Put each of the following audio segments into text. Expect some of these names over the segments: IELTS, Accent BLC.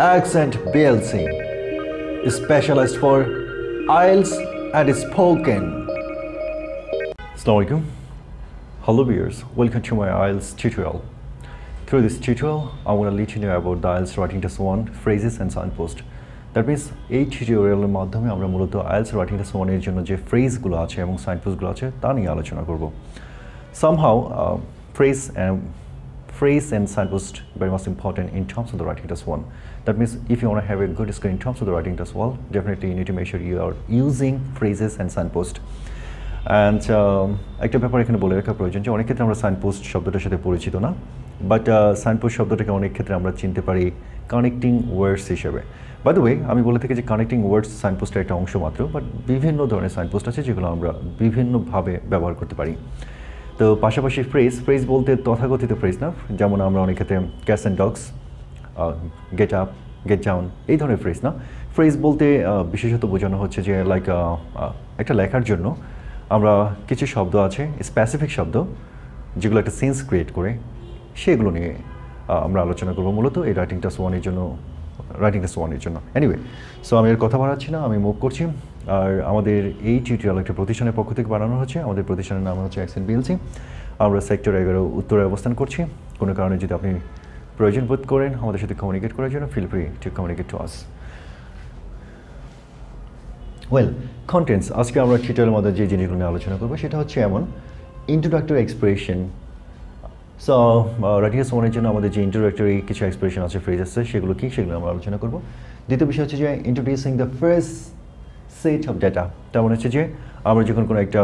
Accent BLC, specialist for IELTS and spoken. Assalamualaikum. Hello viewers, welcome to my IELTS tutorial. Through this tutorial, I want to let you know about the IELTS writing test 1, phrases and signpost. That means, এই টিউটোরিয়ালের মাধ্যমে আমরা মূলত IELTS writing test 1 এর জন্য যে ফ্রেজগুলো আছে এবং সাইনপোস্টগুলো আছে তা নিয়ে আলোচনা করব। Somehow, phrase and signpost very much important in terms of the writing test 1. That means if you want to have a good score in terms of the writing test 1, definitely you need to make sure you are using phrases and signpost. And একটা ব্যাপার এখানে বলে রাখা প্রয়োজন যে অনেক ক্ষেত্রে আমরা signpost শব্দটার সাথে পরিচিত না, but signpost শব্দটাকে অনেক ক্ষেত্রে আমরা চিনতে পারি connecting words হিসেবে। By the way, আমি বলে থাকি যে connecting words signpost এর একটা অংশ মাত্র, but বিভিন্ন ধরনের signpost আছে যেগুলো আমরা বিভিন্ন ভাবে ব্যবহার করতে পারি। তো পাশাপাশি phrase বলতে তথাকথিত phrase না, যেমন আমরা অনেক ক্ষেত্রে cats and dogs, get up, get down এই ধরনের phrase না। phrase বলতে বিশেষত বোঝানো হচ্ছে যে লাইক একটা লেখার জন্য আমরা কিছু শব্দ আছে স্পেসিফিক শব্দ যেগুলো একটা সেন্স ক্রিয়েট করে সেগুলো নিয়ে আমরা আলোচনা করব মূলত এই রাইটিং টেস্ট 1 এর জন্য এনিওয়ে সো আমি এর কথা বাড়াচ্ছি না, আমি মুভ করছি। আর আমাদের এই টিউটোরিয়াল একটা প্রতিষ্ঠানের পক্ষ থেকে বানানো হচ্ছে। আমাদের প্রতিষ্ঠানের নাম হচ্ছে অ্যাকসেন্ট বিএলসি। আমরা সেক্টর 11 উত্তরে অবস্থান করছি। কোনো কারণে যদি আপনি প্রয়োজন বোধ করেন আমাদের সাথে কমিউনিকেট করার জন্য, feel free to communicate to us. Well, contents আজকে আমরা টিউটোরিয়ালের মধ্যে যে জিনিসগুলো নিয়ে আলোচনা করব সেটা হচ্ছে এমন introductory expression. So writing test 1 এর জন্য আমাদের যে ইন্ট্রোডাক্টরি কিছু এক্সপ্রেশন আছে ফ্রেজ আছে সেগুলো কি, সেগুলো আমরা আলোচনা করব। দ্বিতীয় বিষয় হচ্ছে যে introducing the first set of data. তার মানে হচ্ছে যে আমরা যখন কোনো একটা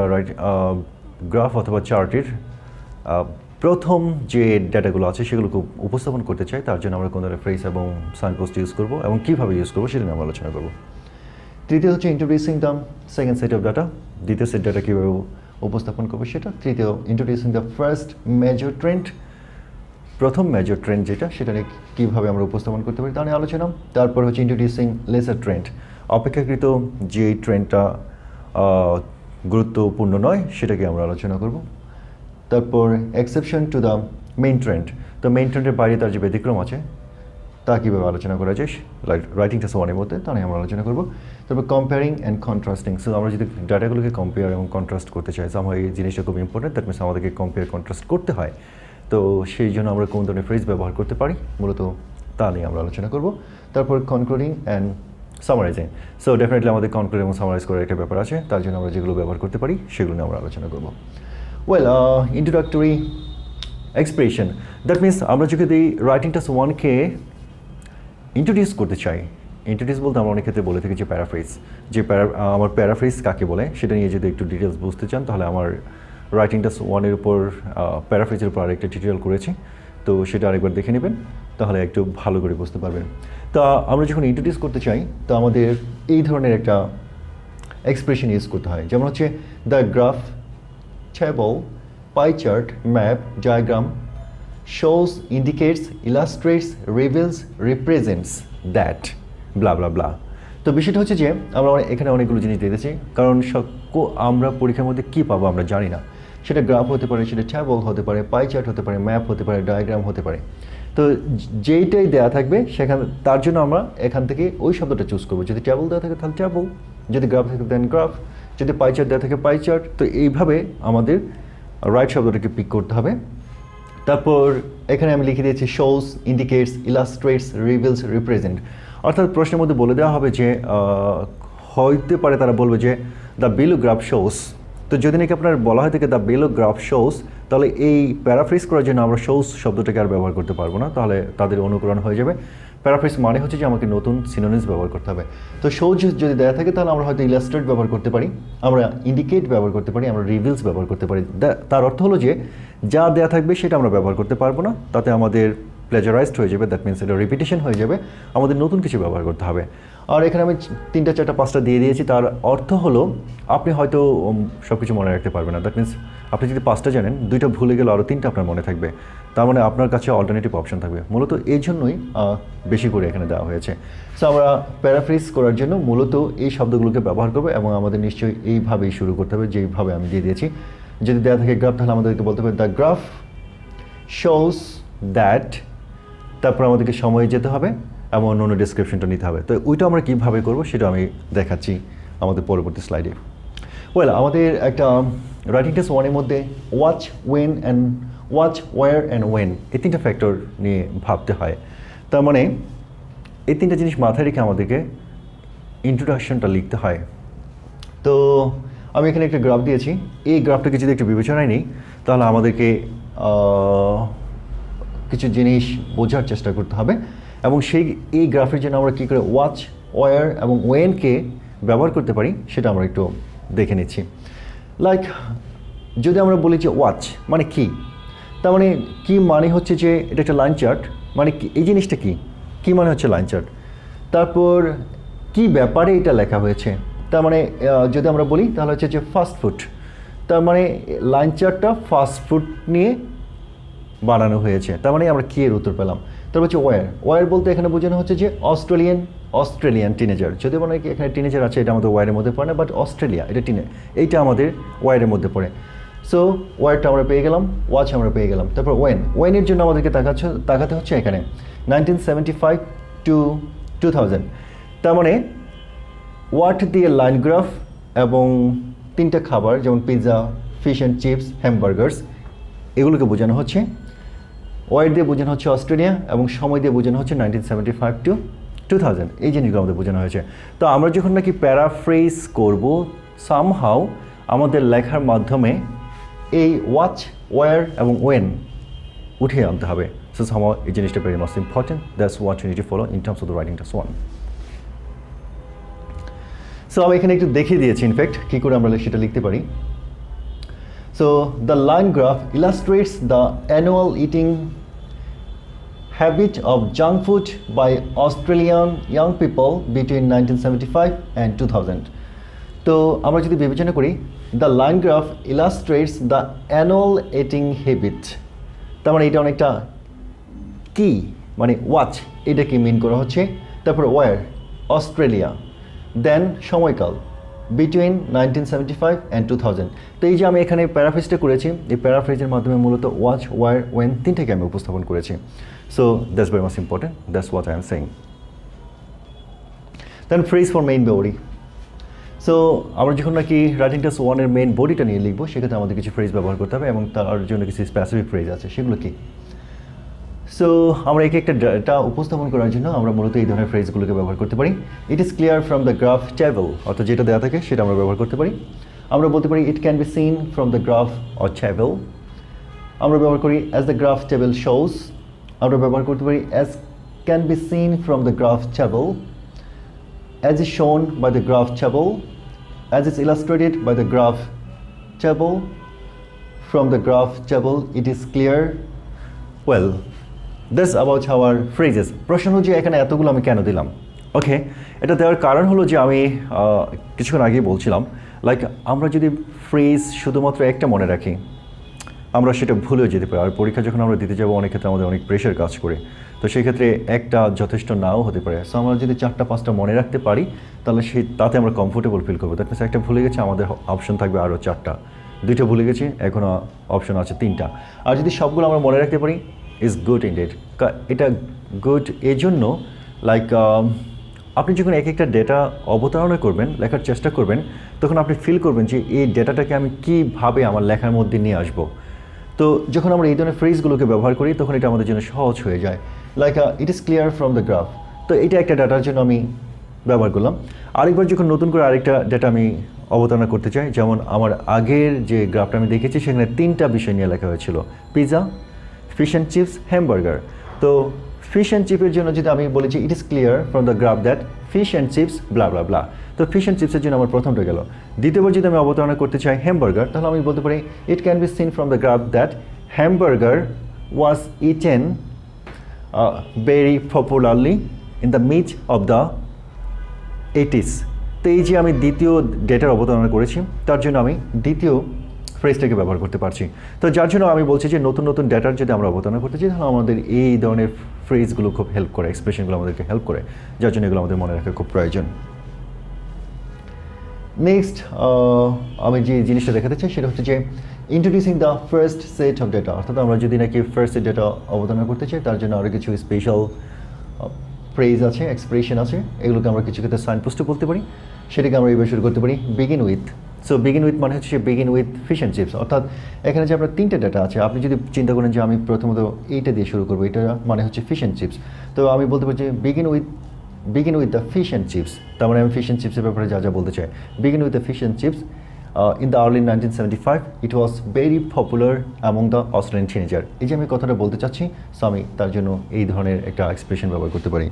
গ্রাফ অথবা চার্টের প্রথম যে ডেটাগুলো আছে সেগুলোকে উপস্থাপন করতে চাই, তার জন্য আমরা কোন ধরনের ফ্রেজ এবং সাইনপোস্ট ইউজ করব এবং কীভাবে ইউজ করব সেটা নিয়ে আমরা আলোচনা করব। তৃতীয় হচ্ছে introducing the second set of data, দ্বিতীয় সেট ডেটা কীভাবে উপস্থাপন করব সেটা। তৃতীয় introducing the first major trend, প্রথম মেজর ট্রেন্ড যেটা সেটা নিয়ে কীভাবে আমরা উপস্থাপন করতে পারি তা নিয়ে আলোচনা। তারপর হচ্ছে ইন্ট্রোডিউসিং লেসার ট্রেন্ড, অপেক্ষাকৃত যে ট্রেন্ডটা গুরুত্বপূর্ণ নয় সেটাকে আমরা আলোচনা করব। তারপর exception to the main trend, তো মেইন ট্রেন্ডের বাইরে তার যে ব্যতিক্রম আছে তা কীভাবে আলোচনা করা যায় রাইটিং টেস্ট 1 এর মধ্যে তা নিয়ে আমরা আলোচনা করব। তারপর কম্পেয়ারিং অ্যান্ড কন্ট্রাস্টিং, সো আমরা যদি ডাটাগুলোকে কম্পেয়ার এবং কন্ট্রাস্ট করতে চাই, আমার এই জিনিসটা খুব ইম্পর্টেন্ট। দ্যাট মিনস আমাদেরকে কম্পেয়ার কন্ট্রাস্ট করতে হয়, তো সেই জন্য আমরা কোন ধরনের ফ্রেজ ব্যবহার করতে পারি মূলত তা নিয়ে আমরা আলোচনা করব। তারপর concluding and summarising, so definitely আমাদের কনক্লুড এবং সামারাইজ করার একটা ব্যাপার আছে, তার জন্য আমরা যেগুলো ব্যবহার করতে পারি সেগুলো নিয়ে আমরা আলোচনা করব। Well, introductory expression, that means আমরা যদি রাইটিং টেস্ট 1 কে ইন্ট্রোডিউস করতে চাই, ইন্ট্রোডিউস বলতে আমরা অনেক ক্ষেত্রে বলে থাকি যে প্যারাফ্রেজ, যে আমার প্যারাফ্রেজ কাকে বলে সেটা নিয়ে যদি একটু ডিটেলস বুঝতে চান তাহলে আমার রাইটিং টেস্ট 1 এর উপর প্যারাফ্রেজের উপর আরেকটা টিউটোরিয়াল করেছি, তো সেটা আরেকবার দেখে নেবেন, তাহলে একটু ভালো করে বুঝতে পারবেন। তা আমরা যখন ইন্ট্রোডিউস করতে চাই তো আমাদের এই ধরনের একটা এক্সপ্রেশন ইউজ করতে হয়, যেমন হচ্ছে the graph, table, pie chart, map, diagram, shows, indicates, illustrates, reveals, represents that blah blah blah. তো বিষয়টা হচ্ছে যে আমরা এখানে অনেকগুলো জিনিস দিয়েছি, কারণ আমরা পরীক্ষার মধ্যে কি পাবো আমরা জানি না। সেটা গ্রাফ হতে পারে, সেটা টেবল হতে পারে, পাই চার্ট হতে পারে, ম্যাপ হতে পারে, ডায়াগ্রাম হতে পারে। তো যেইটাই দেয়া থাকবে সেখানে তার জন্য আমরা এখান থেকে ওই শব্দটা চুজ করবো। যদি টেবল দেওয়া থাকে তাহলে টেবল, যদি গ্রাফ থাকে দেন গ্রাফ, যদি পাই চার্ট দেওয়া থাকে পাই চার্ট। তো এইভাবে আমাদের রাইট শব্দটাকে পিক করতে হবে। তারপর এখানে আমি লিখে দিয়েছি shows, indicates, illustrates, reveals, represent, অর্থাৎ প্রশ্নের মধ্যে বলে দেওয়া হবে যে হইতে পারে তারা বলবে যে দ্য বিলো গ্রাফ শোস। তো যদি নাকি আপনার বলা হয় থেকে দ্য বিলো গ্রাফ শোস, তাহলে এই প্যারাফ্রেজ করার জন্য আমরা শোস শব্দটাকে আর ব্যবহার করতে পারবো না, তাহলে তাদের অনুকরণ হয়ে যাবে। প্যারাফ্রেজ মানে হচ্ছে যে আমাকে নতুন সিনোনিমস ব্যবহার করতে হবে। তো শোজ যদি দেওয়া থাকে তাহলে আমরা হয়তো ইলাস্ট্রেট ব্যবহার করতে পারি, আমরা ইন্ডিকেট ব্যবহার করতে পারি, আমরা রিভিলস ব্যবহার করতে পারি। তার অর্থ হলো যে যা দেওয়া থাকবে সেটা আমরা ব্যবহার করতে পারবো না, তাতে আমাদের প্লেজারাইজড হয়ে যাবে। দ্যাট মিনস এটা রিপিটেশন হয়ে যাবে, আমাদের নতুন কিছু ব্যবহার করতে হবে। আর এখানে আমি 3টা 4টা 5টা দিয়ে দিয়েছি, তার অর্থ হলো আপনি হয়তো সব কিছু মনে রাখতে পারবেন না। দ্যাট মিনস আপনি যদি 5টা জানেন, 2টা ভুলে গেলে আরও 3টা আপনার মনে থাকবে, তার মানে আপনার কাছে অল্টারনেটিভ অপশন থাকবে। মূলত এই জন্যই বেশি করে এখানে দেওয়া হয়েছে। সো আমরা প্যারাফ্রেজ করার জন্য মূলত এই শব্দগুলোকে ব্যবহার করবো এবং আমাদের নিশ্চয়ই এইভাবেই শুরু করতে হবে যেইভাবে আমি দিয়ে দিয়েছি। যদি দেওয়া থাকে গ্রাফ, তাহলে আমাদেরকে বলতে হবে দ্য গ্রাফ শোস দ্যাট তারপর আমাদেরকে সময়ে যেতে হবে এবং অন্য ডেসক্রিপশনটা নিতে হবে তো ওইটা আমরা কিভাবে করব সেটা আমি দেখাচ্ছি আমাদের পরবর্তী স্লাইডে ওয়েল আমাদের একটা রাইটিং টেস্ট 1 এর মধ্যে what when and what where and when এই তিনটা ফ্যাক্টর নিয়ে ভাবতে হয় তার মানে এই তিনটা জিনিস মাথায় রেখে আমাদেরকে ইন্ট্রোডাকশনটা লিখতে হয় তো আমি এখানে একটা গ্রাফ দিয়েছি এই গ্রাফটাকে যদি একটু বিবেচনায় নেই তাহলে আমাদেরকে কিছু জিনিস বোঝার চেষ্টা করতে হবে এবং সেই এই গ্রাফের জন্য আমরা কি করে ওয়াচ ওয়্যার এবং ওয়েন কে ব্যবহার করতে পারি সেটা আমরা একটু দেখে নেছি লাইক যদি আমরা বলি যে ওয়াচ মানে কি তার মানে কি মানে হচ্ছে যে এটা একটা লাইন চার্ট মানে কি এই জিনিসটা কি কি মানে হচ্ছে লাইন চার্ট তারপর কি ব্যাপারে এটা লেখা হয়েছে তার মানে যদি আমরা বলি তাহলে হচ্ছে যে ফাস্ট ফুড তার মানে লাইন চার্টটা ফাস্ট ফুড নিয়ে বানানো হয়েছে তার মানে আমরা কি এর উত্তর পেলাম তারপর হচ্ছে ওয়্যার ওয়্যার বলতে এখানে বোঝানো হচ্ছে যে অস্ট্রেলিয়ান টিনেজার যদি মনে হয় এখানে টিনেজার আছে এটা আমাদের ওয়্যারের মধ্যে পড়ে না বাট অস্ট্রেলিয়া এটা এইটা আমাদের ওয়্যারের মধ্যে পড়ে সো ওয়্যারটা আমরা পেয়ে গেলাম ওয়াচ আমরা পেয়ে গেলাম তারপর ওয়েনের জন্য আমাদেরকে তাকাতে হচ্ছে এখানে 1975 টু 2000 তার মানে ওয়াট দিয়ে লাইন গ্রাফ এবং তিনটা খাবার যেমন pizza fish and chips hamburgers এগুলোকে বোঝানো হচ্ছে ওয়ার দিয়ে বোঝানো হচ্ছে অস্ট্রেলিয়া এবং সময় দিয়ে বোঝানো হচ্ছে 1975 টু 2000 এই জিনিসগুলো আমাদের বোঝানো হয়েছে তো আমরা যখন নাকি প্যারাফ্রেজ করব সামহাউ আমাদের লেখার মাধ্যমে এই ওয়াচ ওয়্যার এবং ওয়েন উঠিয়ে আনতে হবে সো সামহাউ এই জিনিসটা very much important that's what you need to follow in terms of the writing test 1 so আমি এখানে একটু দেখিয়ে দিয়েছি ইনফ্যাক্ট কী করে আমরা সেটা লিখতে পারি So the line graph illustrates the annual eating habit of junk food by Australian young people between 1975 and 2000. So, amra jodi bibechona kori, the line graph illustrates the annual eating habit. Tar mane eta onekta ki mane watch eta ki mean kora hocche tarpor where Australia then shomoykal between 1975 and 2000 তো এই যে আমি এখানে প্যারাফ্রেজটা করেছি এই প্যারাফ্রেজের মাধ্যমে মূলত watch wire when তিনটাকে আমি উপস্থাপন করেছি so that's very much important that's what I am saying then phrase for main body so আমরা যখন নাকি রাইটিং টেস্ট 1 এর মেইন বডিটা নিয়ে লিখবো সেক্ষেত্রে আমাদের কিছু ফ্রেজ ব্যবহার করতে হবে এবং তার জন্য কিছু স্পেসিফিক ফ্রেজ আছে সেগুলো কি সো আমরা এক একটা ডেটা উপস্থাপন করার জন্য আমরা মূলত এই ধরনের ফ্রেজগুলোকে ব্যবহার করতে পারি it is clear from the graph table অর্থাৎ যেটা দেওয়া থাকে সেটা আমরা ব্যবহার করতে পারি আমরা বলতে পারি it can be seen from the graph or table আমরা ব্যবহার করি as the graph table shows আমরা ব্যবহার করতে পারি as can be seen from the graph table as is shown by the graph table as is illustrated by the graph table from the graph table it is clear well This about our phrases. প্রশ্ন হচ্ছে এখানে এতগুলো আমি কেন দিলাম ওকে এটা দেওয়ার কারণ হলো যে আমি কিছুক্ষণ আগে বলছিলাম লাইক আমরা যদি ফ্রেজ শুধুমাত্র একটা মনে রাখি আমরা সেটা ভুলেও যেতে পারি আর পরীক্ষা যখন আমরা দিতে যাব অনেক ক্ষেত্রে আমাদের অনেক প্রেশার কাজ করে তো সেই ক্ষেত্রে একটা যথেষ্ট নাও হতে পারে সো আমরা যদি 4টা 5টা মনে রাখতে পারি তাহলে সেই তাতে আমরা কমফোর্টেবল ফিল করব দ্যাট মিন্স একটা ভুলে গেছে আমাদের অপশন থাকবে আরও 4টা 2টা ভুলে গেছি এখন অপশন আছে 3টা আর যদি সবগুলো আমরা মনে রাখতে পারি is good indeed এটা good এজন্য লাইক আপনি যখন এক একটা ডেটা অবতারণা করবেন লেখার চেষ্টা করবেন তখন আপনি ফিল করবেন যে এই ডেটাটাকে আমি কিভাবে আমার লেখার মধ্যে নিয়ে আসব তো যখন আমরা এই ধরনের ফ্রেজগুলোকে ব্যবহার করি তখন এটা আমাদের জন্য সহজ হয়ে যায় like it is clear from the graph তো এটা একটা ডেটার জন্য আমি ব্যবহার করলাম আরেকবার যখন নতুন করে আরেকটা ডেটা আমি অবতারণা করতে চাই যেমন আমার আগের যে গ্রাফটা আমি দেখেছি সেখানে 3টা বিষয় নিয়ে লেখা হয়েছিল pizza fish and chips hamburger so fish and chips এর জন্য যদি আমি বলি যে it is clear from the graph that fish and chips blah blah blah তো fish and chips এর জন্য আমার প্রথমটা গেল দ্বিতীয়বার যদি আমি অবতারণা করতে চাই hamburger তাহলে আমি বলতে পারি it can be seen from the graph that hamburger was eaten very popularly in the mid of the 80s তো এই যে আমি দ্বিতীয় ডেটার অবতারণা করেছি তার জন্য আমি দ্বিতীয় ফ্রেজটাকে ব্যবহার করতে পারছি তো যার জন্য আমি বলছি যে নতুন নতুন ডেটার যদি আমরা অবতারণা করতে চাই তাহলে আমাদের এই ধরনের ফ্রেজগুলো খুব হেল্প করে এক্সপ্রেশনগুলো আমাদেরকে হেল্প করে যার জন্য এগুলো আমাদের মনে রাখা খুব প্রয়োজন নেক্সট আমি যে জিনিসটা দেখাতে চাই সেটা হচ্ছে যে introducing the first set of data. অর্থাৎ আমরা যদি নাকি first set data অবতারণা করতে চাই তার জন্য আরো কিছু স্পেশাল phrase আছে, expression আছে, এগুলোকে আমরা কিছু ক্ষেত্রে সাইনপোস্ট বলতে পারি। সেটাকে আমরা এইভাবে শুরু করতে পারি begin with। So begin with মানে হচ্ছে begin with fish and chips। অর্থাৎ এখানে যে আপনার তিনটা ডেটা আছে, আপনি যদি চিন্তা করেন যে আমি প্রথমত এইটা দিয়ে শুরু করব, এটা মানে হচ্ছে fish and chips, তো আমি বলতে পারি যে begin with the fish and chips। তার মানে আমি fish and chips এর ব্যাপারে যা যা বলতে চাই, begin with the fish and chips। In the early 1975 it was very popular among the Australian teenager। এই যে আমি কথাটা বলতে চাচ্ছি, সো আমি তার জন্য এই ধরনের একটা এক্সপ্রেশন ব্যবহার করতে পারি।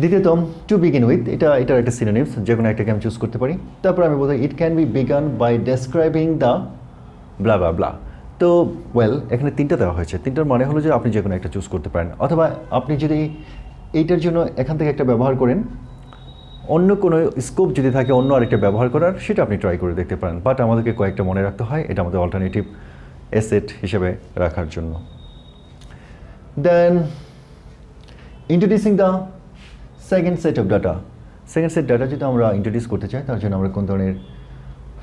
দ্বিতীয়ত টু বিগিন উইথ, এটার একটা সিনোনিমস, যে কোনো একটাকে আমি চুজ করতে পারি। তারপর আমি বলতে it can be began by describing the blah blah blah. তো ওয়েল এখানে তিনটা দেওয়া হয়েছে, তিনটার মানে হলো যে আপনি যে কোনো একটা চুজ করতে পারেন, অথবা আপনি যদি এইটার জন্য এখান থেকে একটা ব্যবহার করেন, অন্য কোনো স্কোপ যদি থাকে অন্য আরেকটা ব্যবহার করার, সেটা আপনি ট্রাই করে দেখতে পারেন। বাট আমাদেরকে কয়েকটা মনে রাখতে হয়, এটা আমাদের অল্টারনেটিভ অ্যাসেট হিসেবে রাখার জন্য। Then introducing the second set of data. Second set data যদি আমরা ইন্ট্রোডিউস করতে চাই তার জন্য আমরা কোন ধরনের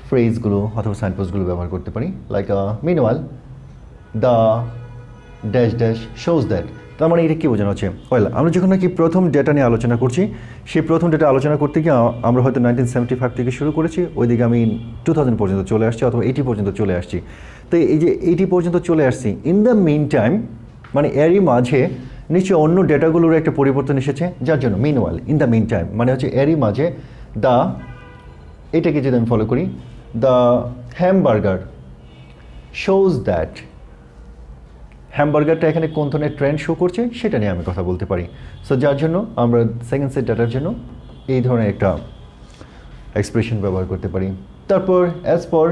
ফ্রেজগুলো অথবা সাইনপোস্টগুলো ব্যবহার করতে পারি, like meanwhile the dash dash shows that. তার মানে এটা কী বোঝানো হচ্ছে, ওয়েল আমরা যখন নাকি প্রথম ডেটা নিয়ে আলোচনা করছি, সেই প্রথম ডেটা আলোচনা করতে গিয়ে আমরা হয়তো 1975 থেকে শুরু করেছি, ওইদিকে আমি 2000 পর্যন্ত চলে আসছি অথবা 80 পর্যন্ত চলে আসছি। তো এই যে 80 পর্যন্ত চলে আসছি, ইন দ্য মেইন টাইম মানে এরই মাঝে নিশ্চয়ই অন্য ডেটাগুলোর একটা পরিবর্তন এসেছে, যার জন্য meanwhile in the main time মানে হচ্ছে এরই মাঝে দ্য, এটাকে যদি আমি ফলো করি দ্য হ্যামবার্গার শোজ দ্যাট, হ্যামবার্গারটা এখানে কোন ধরনের ট্রেন্ড শো করছে সেটা নিয়ে আমি কথা বলতে পারি। সো যার জন্য আমরা সেকেন্ড সেট ডাটার জন্য এই ধরনের একটা এক্সপ্রেশন ব্যবহার করতে পারি। তারপর as for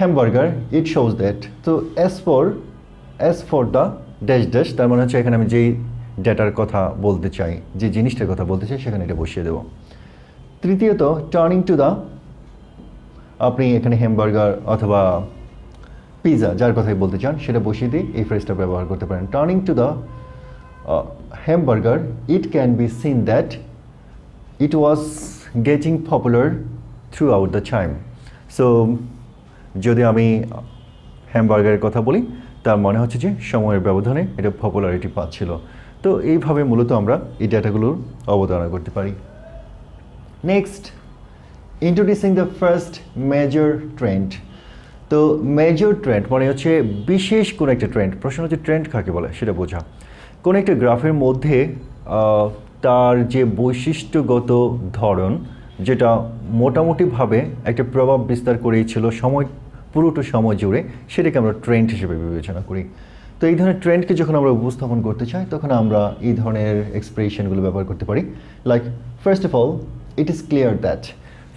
hamburger it shows that, তো as for the dash dash, তার মানে হচ্ছে এখানে আমি যেই ডেটার কথা বলতে চাই, যে জিনিসটার কথা বলতে চাই সেখানে এটা বসিয়ে দেবো। তৃতীয়ত টার্নিং টু দ্য, আপনি এখানে হ্যামবার্গার অথবা পিজা যার কথাই বলতে চান সেটা বসিয়ে দিয়ে এই ফ্রেজটা ব্যবহার করতে পারেন। Turning to the hamburger it can be seen that it was getting popular throughout the time. So যদি আমি হ্যামবার্গারের কথা বলি তার মানে হচ্ছে যে সময়ের ব্যবধানে এটা পপুলারিটি পাচ্ছিল। তো এইভাবে মূলত আমরা এই ডেটাগুলোর অবতারণা করতে পারি। Next introducing the first major trend. তো মেজর ট্রেন্ড মানে হচ্ছে বিশেষ কোনো একটা ট্রেন্ড। প্রশ্ন হচ্ছে ট্রেন্ড কাকে বলে সেটা বোঝা। কোনো একটা গ্রাফের মধ্যে তার যে বৈশিষ্ট্যগত ধরন যেটা মোটামুটিভাবে একটা প্রভাব বিস্তার করেই ছিল সময় পুরোটা সময় জুড়ে, সেটাকে আমরা ট্রেন্ড হিসেবে বিবেচনা করি। তো এই ধরনের ট্রেন্ডকে যখন আমরা উপস্থাপন করতে চাই তখন আমরা এই ধরনের এক্সপ্রেশনগুলো ব্যবহার করতে পারি, like first of all it is clear that.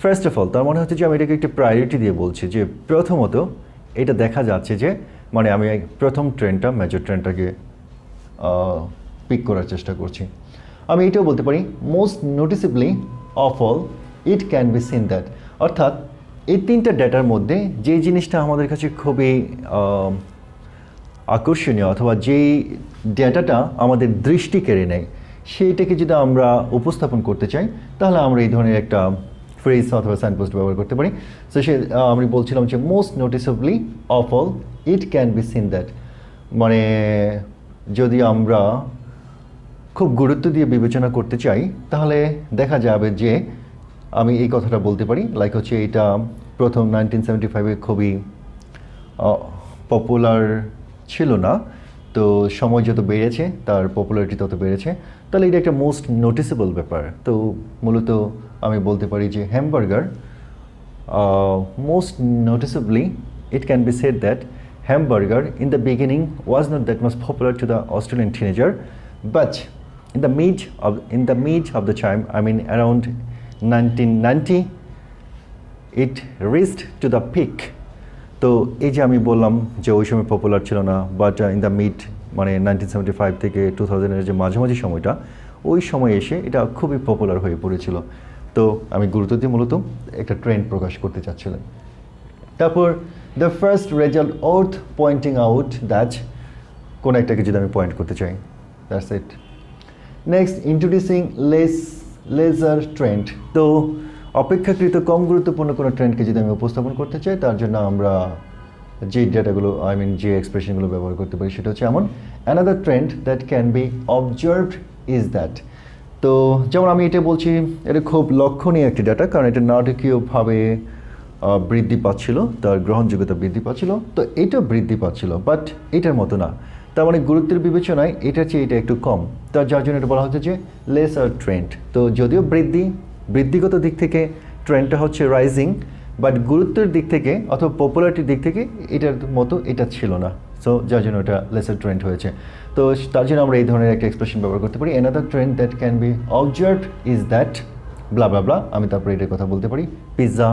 First of all তার মানে হচ্ছে যে আমি এটাকে একটি প্রায়োরিটি দিয়ে বলছি যে প্রথমত এটা দেখা যাচ্ছে যে, মানে আমি প্রথম ট্রেন্ডটা মেজর ট্রেন্ডটাকে পিক করার চেষ্টা করছি। আমি এটাও বলতে পারি most noticeably of all it can be seen that, অর্থাৎ এই তিনটা ডেটার মধ্যে যেই জিনিসটা আমাদের কাছে খুবই আকর্ষণীয় অথবা যেই ডেটাটা আমাদের দৃষ্টি কেড়ে নেয় সেইটাকে যদি আমরা উপস্থাপন করতে চাই তাহলে আমরা এই ধরনের একটা ফ্রেজ অথবা সাইনপোস্ট ব্যবহার করতে পারি। সো সে আমি বলছিলাম যে most noticeably of all it can be seen that, মানে যদি আমরা খুব গুরুত্ব দিয়ে বিবেচনা করতে চাই তাহলে দেখা যাবে যে আমি এই কথাটা বলতে পারি, লাইক হচ্ছে এটা প্রথম 1975-এ খুবই পপুলার ছিল না, তো সময় যত বেড়েছে তার পপুলারিটি তত বেড়েছে, তাহলে এটা একটা মোস্ট নোটিসেবল ব্যাপার। তো মূলত আমি বলতে পারি যে hamburger most noticeably it can be said that hamburger in the beginning was not that must popular to the Australian teenager, but in the mid of the time, I mean around 1990 it reached to the peak. তো এই যে আমি বললাম যে ওই সময় popular ছিল না, বাট ইন দ্য মিড মানে 1975 থেকে 2000-এর যে মাঝামাঝি সময়টা, ওই সময় এসে এটা খুবই পপুলার হয়ে পড়েছিল। তো আমি গুরুত্ব দিয়ে মূলত একটা ট্রেন্ড প্রকাশ করতে চাচ্ছিলাম। তারপর দ্য ফার্স্ট রেজাল্ট অর্থ পয়েন্টিং আউট দ্যাট, কোনো একটাকে যদি আমি পয়েন্ট করতে চাই, that's it. Next introducing lesser trend. তো অপেক্ষাকৃত কম গুরুত্বপূর্ণ কোন ট্রেন্ডকে যদি আমি উপস্থাপন করতে চাই তার জন্য আমরা যে ডেটাগুলো আই মিন যে এক্সপ্রেশনগুলো ব্যবহার করতে পারি সেটা হচ্ছে এমন another trend that can be observed is that তো যেমন আমি এটা বলছি এটা খুব লক্ষণীয় একটা ডেটা কারণ এটা নাটকীয়ভাবে বৃদ্ধি পাচ্ছিল তার গ্রহণযোগ্যতা বৃদ্ধি পাচ্ছিল তো এটা বৃদ্ধি পাচ্ছিল বাট এটার মত না তার মানে গুরুত্বের বিবেচনায় এটা চেয়ে এটা একটু কম তার যার জন্য এটা বলা হচ্ছে যে লেসার ট্রেন্ড তো যদিও বৃদ্ধিগত দিক থেকে ট্রেন্ডটা হচ্ছে রাইজিং বাট গুরুত্বের দিক থেকে অথবা পপুলারিটির দিক থেকে এটার মতো এটা ছিল না সো যার জন্য এটা লেসার ট্রেন্ড হয়েছে তো তার জন্য আমরা এই ধরনের একটা এক্সপ্রেশন ব্যবহার করতে পারি another trend that can be observed is that blah blah blah আমি তারপরে এটার কথা বলতে পারি pizza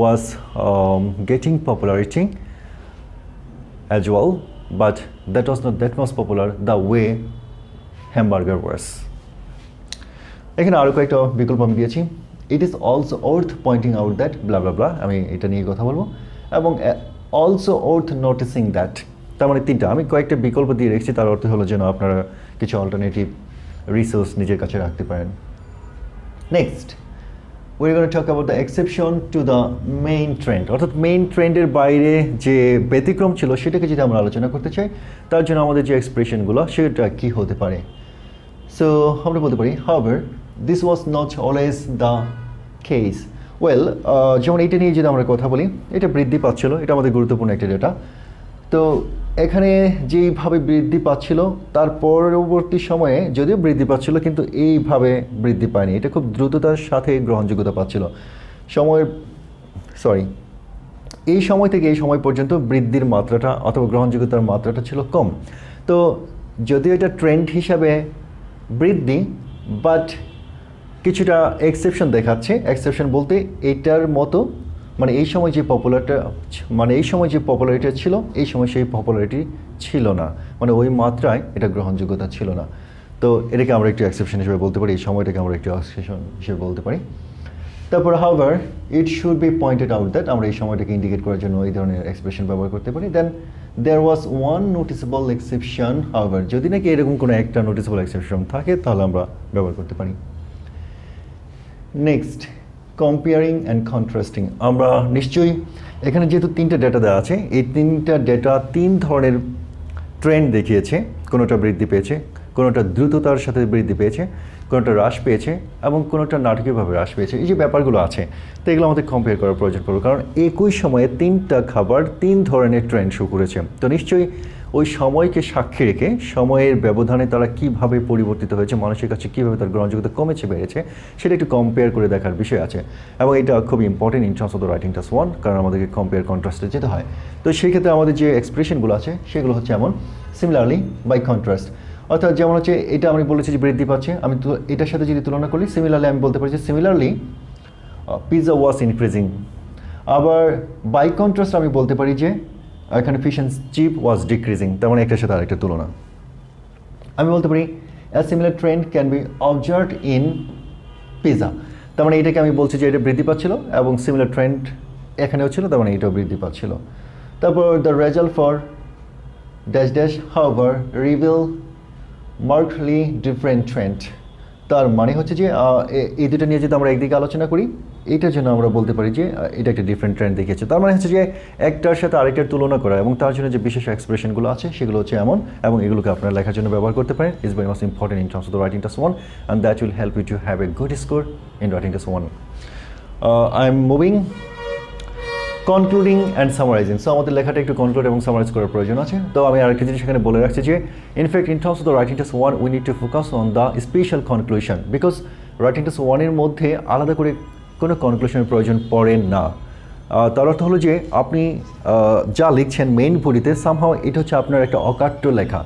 was getting popularity as well but that was not that much popular the way hamburger was again aro ekta bikolpo ami diyechi it is also worth pointing out that blah blah blah ami eta niye kotha bolbo ebong also worth noticing that tar mane tinta ami koyekta bikolpo diye rekchi tar ortho holo jeno apnara kichu alternative resource nijer kache rakhte paren next we're going to talk about the exception to the main trend orthat main trend er baire je betikrom chilo setake jodi amra alochona korte chai tar jonno amader je expression gulo seta ki hote pare so amra bolte pari however this was not always the case well jemon eta niye jodi amra kotha boli eta briddhi pachilo eta amader guruttopurno ekta data to এখানে যেভাবে বৃদ্ধি পাচ্ছিল তার পরবর্তী সময়ে যদিও বৃদ্ধি পাচ্ছিল কিন্তু এইভাবে বৃদ্ধি পায়নি এটা খুব দ্রুততার সাথে গ্রহণযোগ্যতা পাচ্ছিল সময়ের এই সময় থেকে এই সময় পর্যন্ত বৃদ্ধির মাত্রাটা অথবা গ্রহণযোগ্যতার মাত্রাটা ছিল কম তো যদিও এটা ট্রেন্ড হিসাবে বৃদ্ধি বাট কিছুটা এক্সেপশন দেখাচ্ছে এক্সেপশন বলতে এটার মতো মানে এই সময় যে পপুলারিটি ছিল এই সময় সেই পপুলারিটি ছিল না মানে ওই মাত্রায় এটা গ্রহণযোগ্যতা ছিল না তো এটাকে আমরা একটু এক্সেপশন হিসেবে বলতে পারি এই সময়টাকে আমরা একটু এক্সেপশন হিসেবে বলতে পারি তারপর however it should be pointed out that আমরা এই সময়টাকে ইন্ডিকেট করার জন্য এই ধরনের এক্সপ্রেশন ব্যবহার করতে পারি then there was one noticeable exception however যদি নাকি এরকম কোনো একটা নোটিসেবল এক্সেপশন থাকে তাহলে আমরা ব্যবহার করতে পারি নেক্সট comparing and contrasting আমরা নিশ্চয়ই এখানে যেহেতু তিনটা ডেটা দেওয়া আছে এই তিনটা ডেটা তিন ধরনের ট্রেন্ড দেখিয়েছে কোনটা বৃদ্ধি পেয়েছে কোনটা দ্রুততার সাথে বৃদ্ধি পেয়েছে কোনটা হ্রাস পেয়েছে এবং কোনটা নাটকীয়ভাবে হ্রাস পেয়েছে এই যে ব্যাপারগুলো আছে তো এগুলো আমাদের কম্পেয়ার করার প্রয়োজন পড়বে কারণ একই সময়ে তিনটা খাবার তিন ধরনের ট্রেন্ড শো করেছে তো নিশ্চয়ই ওই সময়কে সাক্ষী রেখে সময়ের ব্যবধানে তারা কিভাবে পরিবর্তিত হয়েছে মানুষের কাছে কিভাবে তার গ্রহণযোগ্যতা কমেছে বেড়েছে সেটা একটু কম্পেয়ার করে দেখার বিষয় আছে এবং এটা খুব important in terms of the writing task one কারণ আমাদেরকে কম্পেয়ার কন্ট্রাস্টে যেতে হয় তো সেক্ষেত্রে আমাদের যে এক্সপ্রেশনগুলো আছে সেগুলো হচ্ছে এমন সিমিলারলি বাই কন্ট্রাস্ট অর্থাৎ যেমন হচ্ছে এটা আমি বলেছি যে বৃদ্ধি পাচ্ছে আমি তো এটার সাথে যদি তুলনা করি সিমিলারলি আমি বলতে পারি যে সিমিলারলি পিজা ওয়াজ ইনক্রিজিং আবার বাই কন্ট্রাস্ট আমি বলতে পারি যে এখানে fish and chip was decreasing তার মানে একটার সাথে আরেকটা তুলনা আমি বলতে পারি a similar trend can be observed in pizza তার মানে এটাকে আমি বলছি যে এটা বৃদ্ধি পাচ্ছিল এবং সিমিলার ট্রেন্ড এখানেও ছিল তার মানে এটাও বৃদ্ধি পাচ্ছিল তারপর the result for dash dash however reveal markedly different trend তার মানে হচ্ছে যে এই দুটো নিয়ে যদি আমরা একদিকে আলোচনা করি এটার জন্য আমরা বলতে পারি যে এটা একটা ডিফারেন্ট ট্রেন্ড দেখিয়েছে তার মানে হচ্ছে যে একটার সাথে আরেকটার তুলনা করা এবং তার জন্য যে বিশেষ এক্সপ্রেশনগুলো আছে সেগুলো হচ্ছে এমন এবং এগুলোকে আপনারা লেখার জন্য ব্যবহার করতে পারেন is very much important in terms of the writing task one and that will help you to have a good score in writing task one I am moving concluding and summarising so আমাদের লেখাটা একটু conclude এবং summarise করার প্রয়োজন আছে তো আমি আরেকটা জিনিস এখানে বলে রাখছি যে in fact in terms of the writing task one we need to focus on the special conclusion because writing task ওয়ানের মধ্যে আলাদা করে কোনো কনক্লুশনের প্রয়োজন পড়ে না তার অর্থ হলো যে আপনি যা লিখছেন মেইন বডিতে সামহাও এটা হচ্ছে আপনার একটা অকাট্য লেখা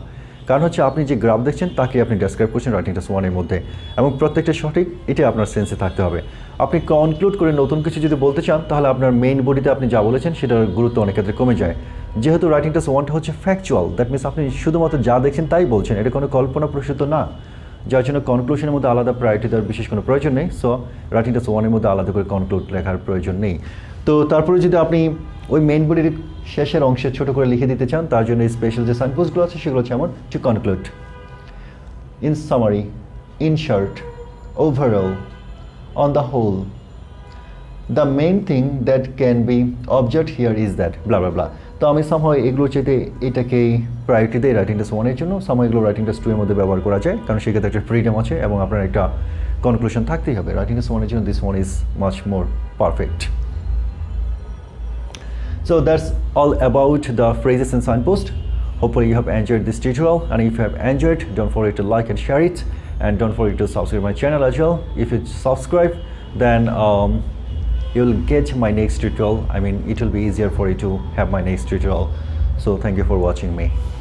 কারণ হচ্ছে আপনি যে গ্রাফ দেখছেন তাকে আপনি ডেসক্রাইব করছেন রাইটিং টাস্ক ওয়ানের মধ্যে এবং প্রত্যেকটা সঠিক এটা আপনার সেন্সে থাকতে হবে আপনি কনক্লুড করে নতুন কিছু যদি বলতে চান তাহলে আপনার মেইন বডিতে আপনি যা বলেছেন সেটার গুরুত্ব অনেক ক্ষেত্রে কমে যায় যেহেতু রাইটিং টাস্ক ওয়ানটা হচ্ছে ফ্যাকচুয়াল দ্যাট মিনস আপনি শুধুমাত্র যা দেখছেন তাই বলছেন এটা কোনো কল্পনাপ্রসূত না যার জন্য কনক্লুশনের মধ্যে আলাদা প্রায়োরিটি দেওয়ার বিশেষ কোনো প্রয়োজন নেই সো রাইটিং টাস্ক ওয়ানের মধ্যে আলাদা করে কনক্লুড লেখার প্রয়োজন নেই তো তারপরে যদি আপনি ওই মেইন বডির শেষের অংশে ছোটো করে লিখে দিতে চান তার জন্য স্পেশাল যে সাইনপোস্টগুলো আছে সেগুলো হচ্ছে আমার to conclude in summary in short overall on the whole. The main thing that can be observed here is that blah blah blah. So I somehow eglo chete etake priority dei writing test 1 er jonno somoy eglo writing test 2 er moddhe byabohar kora jay karon shekhatre ekta freedom ache ebong apnar ekta conclusion thakte hobe. Writing test 1 er jonno this one is much more perfect. So that's all about the phrases and signpost. Hopefully you have enjoyed this tutorial, and if you have enjoyed, don't forget to like and share it, and don't forget to subscribe my channel as well. If you subscribe, then you'll get my next tutorial. I mean, it will be easier for you to have my next tutorial. So thank you for watching me.